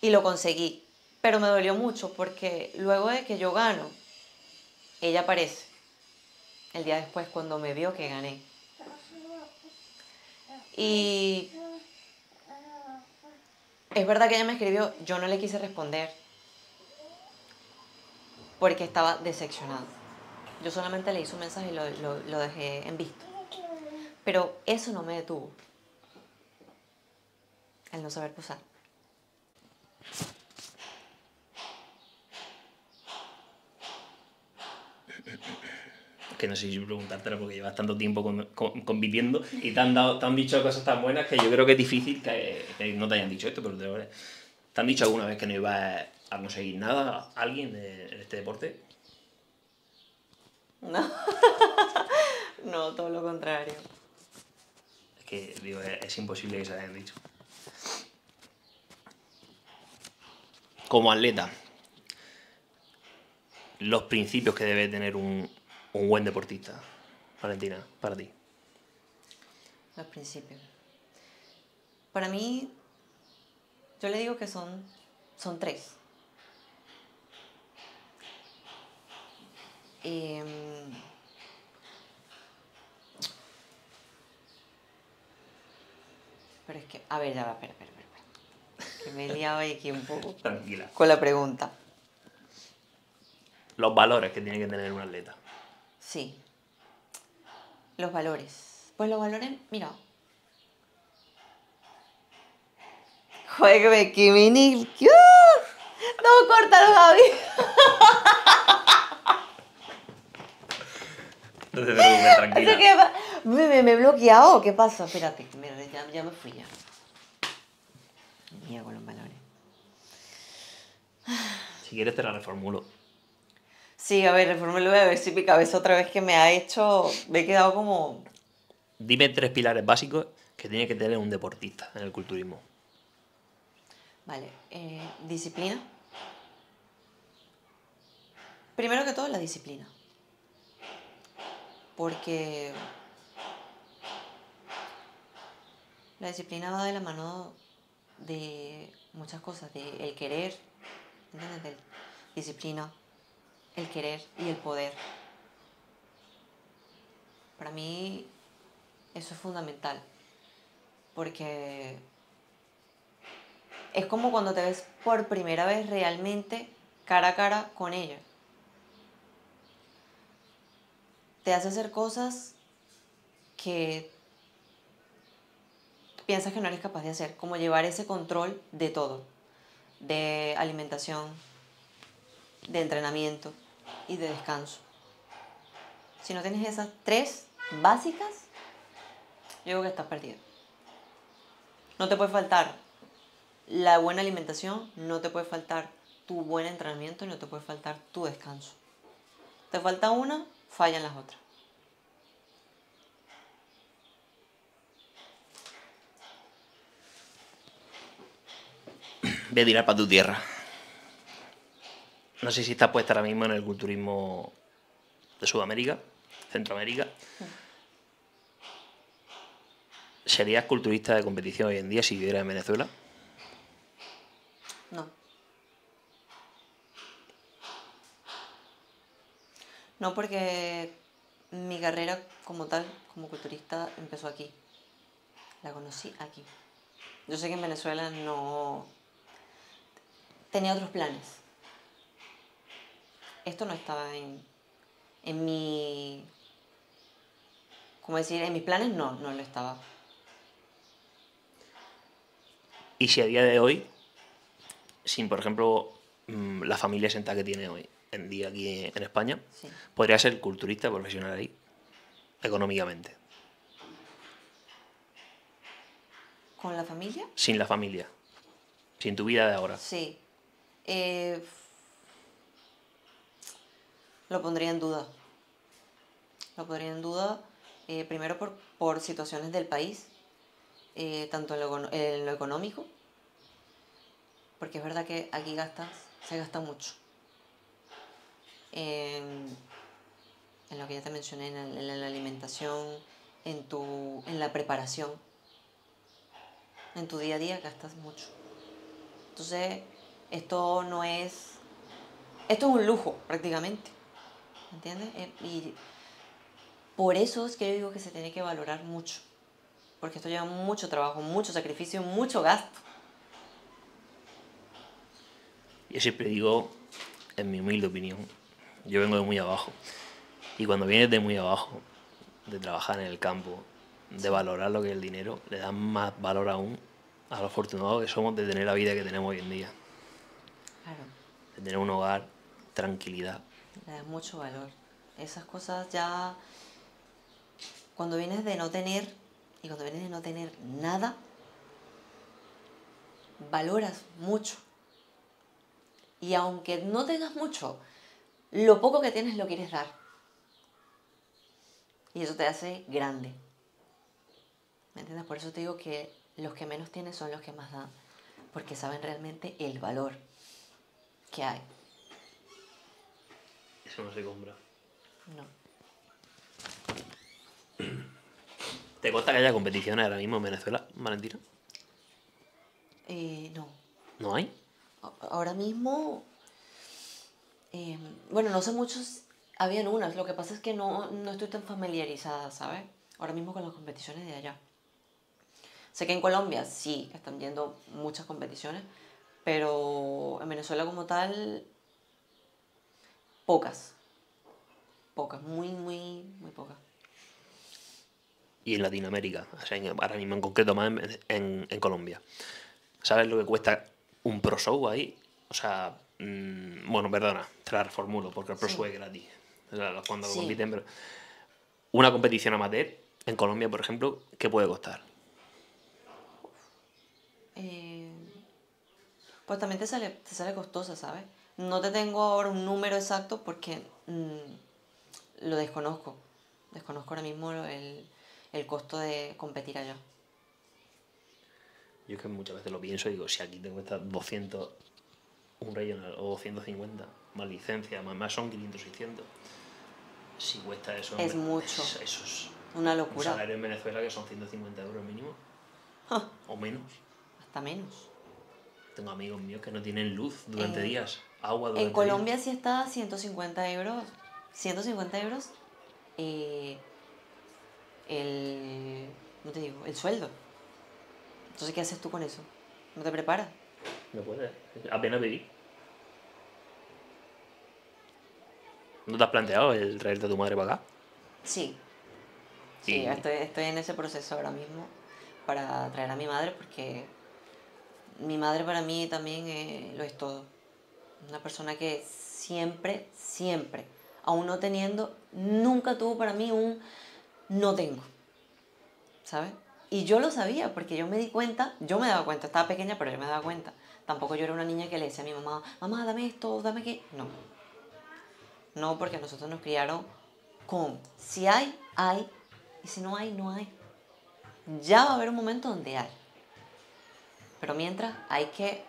Y lo conseguí. Pero me dolió mucho porque luego de que yo gano, ella aparece. El día después, cuando me vio que gané. Y es verdad que ella me escribió, yo no le quise responder. Porque estaba decepcionada. Yo solamente le hice un mensaje y lo, lo, lo dejé en visto. Pero eso no me detuvo. El no saber posar. Que no sé si preguntártelo porque llevas tanto tiempo con, con, conviviendo y te han, dado, te han dicho cosas tan buenas que yo creo que es difícil que, que no te hayan dicho esto, pero te, te han dicho alguna vez que no ibas a conseguir nada a alguien de, en este deporte. No. No, todo lo contrario. Es que, digo, es, es imposible que se hayan dicho. Como atleta, los principios que debe tener un, un buen deportista, Valentina, para ti. Los principios. Para mí, yo le digo que son, son tres. Eh, Pero es que, a ver, ya va, espera, espera, espera. Que me he liado ahí aquí un poco. Tranquila. Con la pregunta. Los valores que tiene que tener un atleta. Sí. Los valores. Pues los valores, mira. Juegue, Kimini. No, córtalo, Javi. No te preocupes, tranquila. Que me, me, me he bloqueado. ¿Qué pasa? Espérate, mira. Ya, ya me fui ya. Mira con los valores. Si quieres te la reformulo. Sí, a ver, reformulo, voy a ver si mi cabeza otra vez que me ha hecho... Me he quedado como... Dime tres pilares básicos que tiene que tener un deportista en el culturismo. Vale, eh, disciplina. Primero que todo, la disciplina. Porque... la disciplina va de la mano de muchas cosas, de el querer, ¿entiendes? De disciplina, el querer y el poder. Para mí eso es fundamental, porque es como cuando te ves por primera vez realmente cara a cara con ella. Te hace hacer cosas que... piensas que no eres capaz de hacer, como llevar ese control de todo, de alimentación, de entrenamiento y de descanso. Si no tienes esas tres básicas, yo creo que estás perdido. No te puede faltar la buena alimentación, no te puede faltar tu buen entrenamiento y no te puede faltar tu descanso. Te falta una, fallan las otras. Voy a tirar para tu tierra. No sé si estás puesta ahora mismo en el culturismo de Sudamérica, Centroamérica. ¿Serías culturista de competición hoy en día si vivieras en Venezuela? No. No, porque mi carrera como tal, como culturista, empezó aquí. La conocí aquí. Yo sé que en Venezuela no... tenía otros planes. Esto no estaba en, en mi... ¿Cómo decir? En mis planes no, no lo estaba. Y si a día de hoy, sin por ejemplo la familia sentada que tiene hoy en día aquí en España, sí, podría ser culturista profesional ahí, económicamente. ¿Con la familia? Sin la familia. Sin tu vida de ahora. Sí. Eh, lo pondría en duda. Lo pondría en duda eh, primero por, por situaciones del país, eh, tanto en lo, en lo económico, porque es verdad que aquí gastas, se gasta mucho. En, en lo que ya te mencioné, en, el, en la alimentación, en, tu, en la preparación. En tu día a día gastas mucho. Entonces, esto no es... Esto es un lujo, prácticamente. ¿Entiendes? Y por eso es que yo digo que se tiene que valorar mucho. Porque esto lleva mucho trabajo, mucho sacrificio, mucho gasto. Yo siempre digo, en mi humilde opinión, yo vengo de muy abajo. Y cuando vienes de muy abajo, de trabajar en el campo, de valorar lo que es el dinero, le dan más valor aún a lo afortunados que somos de tener la vida que tenemos hoy en día. Claro. De tener un hogar, tranquilidad. Le das mucho valor. Esas cosas ya... Cuando vienes de no tener, y cuando vienes de no tener nada, valoras mucho. Y aunque no tengas mucho, lo poco que tienes lo quieres dar. Y eso te hace grande. ¿Me entiendes? Por eso te digo que los que menos tienen son los que más dan, porque saben realmente el valor que hay. Eso no se compra. No. ¿Te consta que haya competiciones ahora mismo en Venezuela, Valentina? Eh, no. ¿No hay? Ahora mismo... Eh, bueno, no sé muchos... Habían unas, lo que pasa es que no, no estoy tan familiarizada, ¿sabes? Ahora mismo con las competiciones de allá. Sé que en Colombia sí están yendo muchas competiciones, pero en Venezuela como tal, pocas. Pocas, muy, muy, muy pocas. Y en Latinoamérica, o sea, en, ahora mismo en concreto más en, en, en Colombia. ¿Sabes lo que cuesta un pro show ahí? O sea, mmm, bueno, perdona, te la reformulo, porque el pro show sí. es gratis. O sea, cuando sí. compiten, pero... Una competición amateur en Colombia, por ejemplo, ¿qué puede costar? Eh, pues también te sale, te sale costosa, ¿sabes? No te tengo ahora un número exacto porque mmm, lo desconozco. Desconozco ahora mismo el, el costo de competir allá. Yo es que muchas veces lo pienso y digo, si aquí te cuesta doscientos un regional o doscientos cincuenta, más licencia, más, más son quinientos, seiscientos. Si cuesta eso... Es mucho. Eso es una locura. Un salario en Venezuela que son ciento cincuenta euros mínimo. Huh. O menos. menos. Tengo amigos míos que no tienen luz durante eh, días, agua durante días. En Colombia días. sí está a ciento cincuenta euros. ciento cincuenta euros eh, el, no te digo, el sueldo. Entonces, ¿qué haces tú con eso? ¿No te preparas? No puedes. Apenas vivir. ¿No te has planteado el traerte a tu madre para acá? Sí. Sí, y... estoy, estoy en ese proceso ahora mismo para traer a mi madre porque... Mi madre para mí también eh, lo es todo. Una persona que siempre, siempre, aún no teniendo, nunca tuvo para mí un no tengo. ¿Sabes? Y yo lo sabía porque yo me di cuenta, yo me daba cuenta, estaba pequeña pero yo me daba cuenta. Tampoco yo era una niña que le decía a mi mamá, mamá, dame esto, dame qué. No. No, porque nosotros nos criaron con si hay, hay, y si no hay, no hay. Ya va a haber un momento donde hay. Pero mientras hay que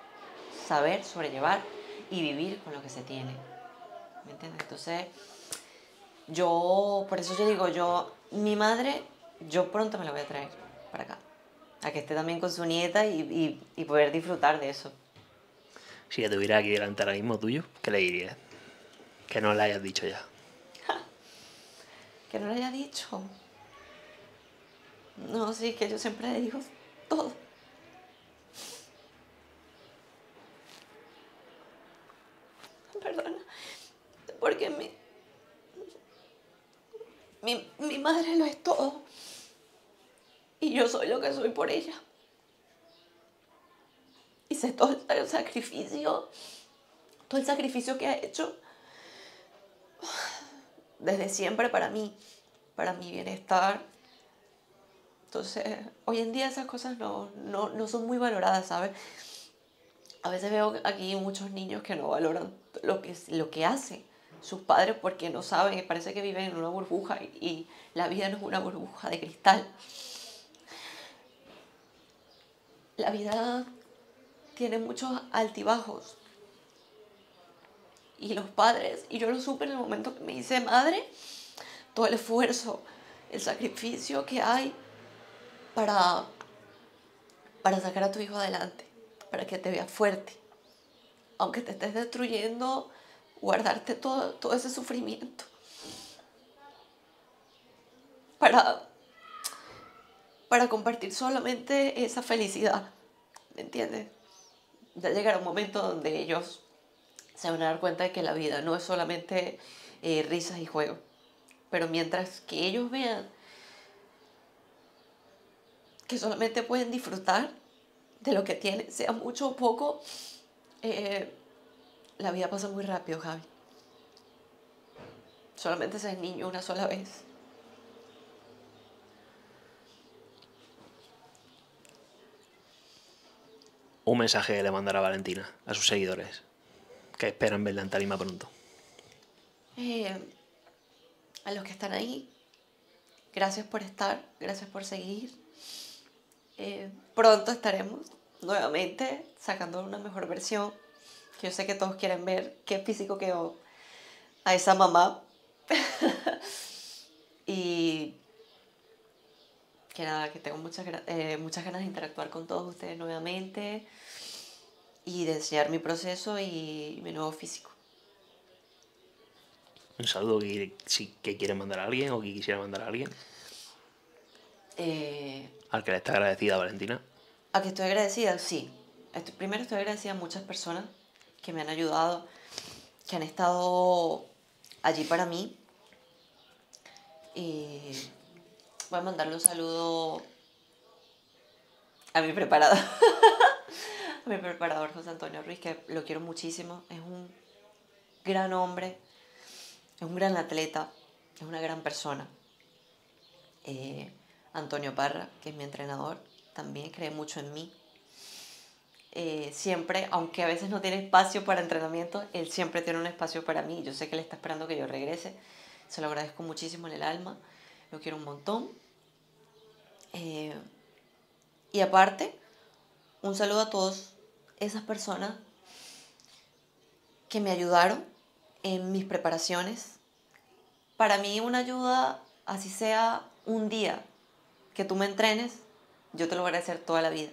saber sobrellevar y vivir con lo que se tiene. ¿Me entiendes? Entonces, yo, por eso yo digo, yo, mi madre, yo pronto me la voy a traer para acá. A que esté también con su nieta y, y, y poder disfrutar de eso. Si ya tuviera aquí delante ahora mismo tuyo, ¿qué le dirías? Que no le hayas dicho ya. Que no le haya dicho. No, sí, que yo siempre le digo todo. madre lo es todo. Y yo soy lo que soy por ella. Hice todo el sacrificio, todo el sacrificio que ha hecho desde siempre para mí, para mi bienestar. Entonces, hoy en día esas cosas no, no, no son muy valoradas, ¿sabes? A veces veo aquí muchos niños que no valoran lo que, lo que hacen sus padres porque no saben, parece que viven en una burbuja y, y la vida no es una burbuja de cristal. La vida tiene muchos altibajos. Y los padres, y yo lo supe en el momento que me hice madre, todo el esfuerzo, el sacrificio que hay para, para sacar a tu hijo adelante, para que te veas fuerte. Aunque te estés destruyendo, guardarte todo, todo ese sufrimiento. Para, para compartir solamente esa felicidad, ¿me entiendes? Ya llegará un momento donde ellos se van a dar cuenta de que la vida no es solamente eh, risas y juegos. Pero mientras que ellos vean que solamente pueden disfrutar de lo que tienen, sea mucho o poco, eh, la vida pasa muy rápido, Javi. Solamente seas niño una sola vez. Un mensaje que le mandará Valentina a sus seguidores que esperan verla en tarima pronto. Eh, a los que están ahí, gracias por estar, gracias por seguir. Eh, pronto estaremos nuevamente sacando una mejor versión, que yo sé que todos quieren ver qué físico quedó a esa mamá. Y que nada, que tengo muchas, eh, muchas ganas de interactuar con todos ustedes nuevamente y de enseñar mi proceso y mi nuevo físico. Un saludo que, si, que quiere mandar a alguien o que quisiera mandar a alguien. Eh, ¿Al que le está agradecida, Valentina? ¿A que estoy agradecida? Sí. Estoy, primero estoy agradecida a muchas personas que me han ayudado, que han estado allí para mí. Y voy a mandarle un saludo a mi preparador. Mi preparador José Antonio Ruiz, que lo quiero muchísimo, es un gran hombre, es un gran atleta, es una gran persona. Eh, Antonio Parra, que es mi entrenador, también cree mucho en mí. Eh, siempre, aunque a veces no tiene espacio para entrenamiento, él siempre tiene un espacio para mí. Yo sé que él está esperando que yo regrese, se lo agradezco muchísimo en el alma, lo quiero un montón. Eh, y aparte, un saludo a todos esas personas que me ayudaron en mis preparaciones. Para mí una ayuda, así sea un día que tú me entrenes, yo te lo voy a agradecer toda la vida.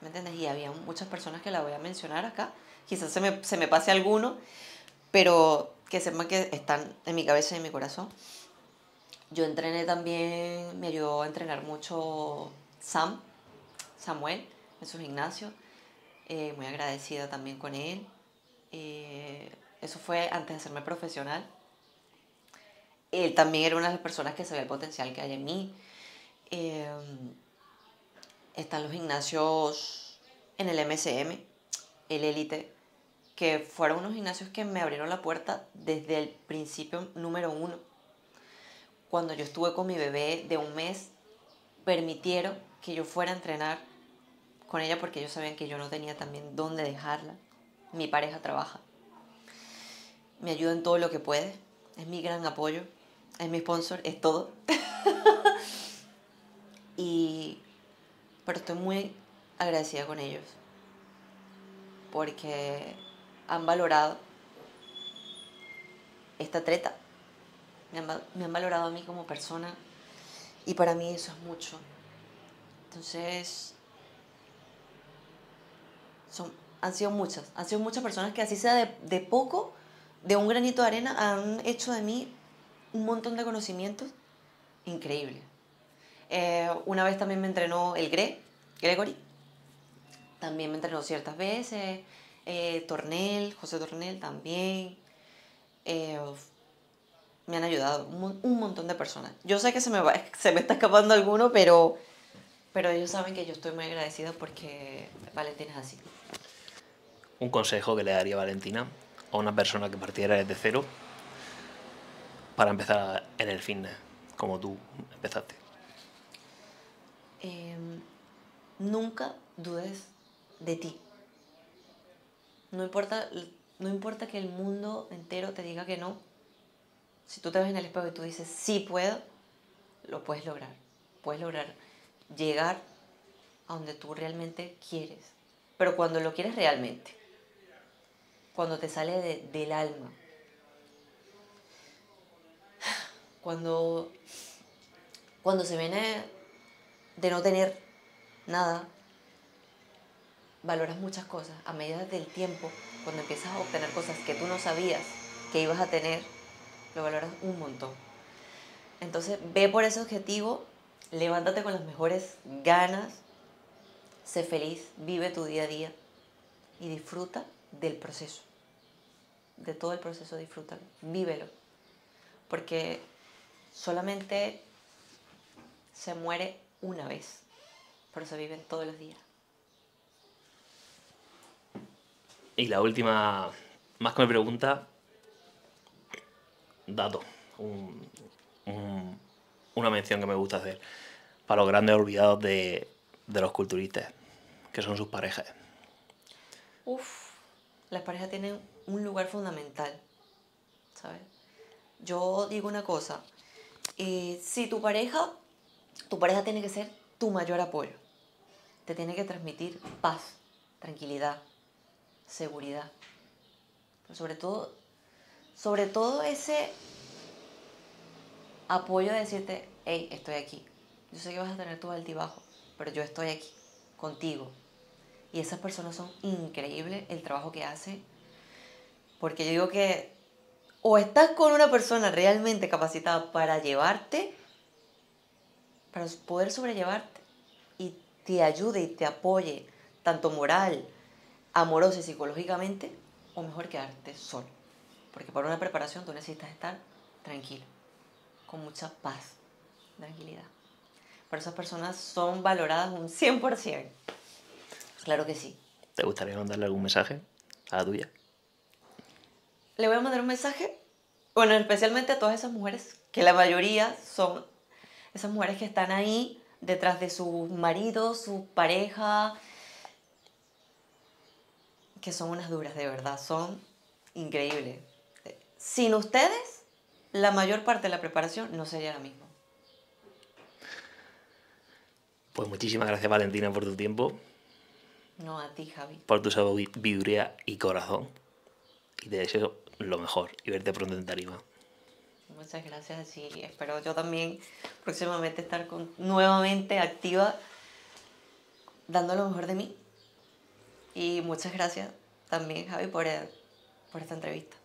¿Me entiendes? Y había muchas personas que la voy a mencionar acá. Quizás se me, se me pase alguno, pero que sepan que están en mi cabeza y en mi corazón. Yo entrené también, me ayudó a entrenar mucho Sam, Samuel, Jesús Ignacio, eh, muy agradecida también con él. Eh, eso fue antes de hacerme profesional. Él también era una de las personas que sabía el potencial que hay en mí. Eh, están los gimnasios en el M S M, el élite, que fueron unos gimnasios que me abrieron la puerta desde el principio número uno. Cuando yo estuve con mi bebé de un mes, permitieron que yo fuera a entrenar con ella porque ellos sabían que yo no tenía también dónde dejarla. Mi pareja trabaja, me ayuda en todo lo que puede, es mi gran apoyo, es mi sponsor, es todo. Y, pero estoy muy agradecida con ellos porque han valorado esta treta, me han, me han valorado a mí como persona y para mí eso es mucho. Entonces, son, han sido muchas, han sido muchas personas que así sea de, de poco, de un granito de arena, han hecho de mí un montón de conocimientos increíbles. Eh, una vez también me entrenó el Gre, Gregory, también me entrenó ciertas veces, eh, Tornell, José Tornell también, eh, me han ayudado un, un montón de personas. Yo sé que se me, va, se me está escapando alguno, pero, pero ellos saben que yo estoy muy agradecida porque Valentina es así. Un consejo que le daría a Valentina a una persona que partiera desde cero para empezar en el fitness, como tú empezaste. Eh, nunca dudes de ti. No importa, no importa que el mundo entero te diga que no. Si tú te ves en el espejo y tú dices, sí puedo, lo puedes lograr. Puedes lograr llegar a donde tú realmente quieres. Pero cuando lo quieres realmente. Cuando te sale de, del alma. Cuando, cuando se viene de no tener nada, valoras muchas cosas. A medida del tiempo, cuando empiezas a obtener cosas que tú no sabías que ibas a tener, lo valoras un montón. Entonces, ve por ese objetivo, levántate con las mejores ganas, sé feliz, vive tu día a día y disfruta del proceso. De todo el proceso, disfrútalo, vívelo. Porque solamente se muere una vez, pero se viven todos los días. Y la última, más que me pregunta, dato, un, un, una mención que me gusta hacer para los grandes olvidados de, de los culturistas, que son sus parejas. Uf, las parejas tienen un lugar fundamental, ¿sabes? Yo digo una cosa, eh, si tu pareja, tu pareja tiene que ser tu mayor apoyo, te tiene que transmitir paz, tranquilidad, seguridad, pero sobre todo, sobre todo ese apoyo de decirte, hey, estoy aquí, yo sé que vas a tener tus altibajos, pero yo estoy aquí, contigo. Y esas personas son increíbles el trabajo que hacen, porque yo digo que o estás con una persona realmente capacitada para llevarte, para poder sobrellevarte, y te ayude y te apoye, tanto moral, amorosa y psicológicamente, o mejor quedarte solo. Porque para una preparación tú necesitas estar tranquilo, con mucha paz, tranquilidad. Pero esas personas son valoradas un cien por ciento. Claro que sí. ¿Te gustaría mandarle algún mensaje a la tuya? Le voy a mandar un mensaje, bueno, especialmente a todas esas mujeres, que la mayoría son esas mujeres que están ahí detrás de sus maridos, sus parejas, que son unas duras, de verdad, son increíbles. Sin ustedes, la mayor parte de la preparación no sería la misma. Pues muchísimas gracias, Valentina, por tu tiempo. No, a ti, Javi. Por tu sabiduría y corazón. Y te deseo lo mejor y verte pronto en tarima. Muchas gracias, sí. Espero yo también próximamente estar con, nuevamente activa, dando lo mejor de mí. Y muchas gracias también, Javi, por, por esta entrevista.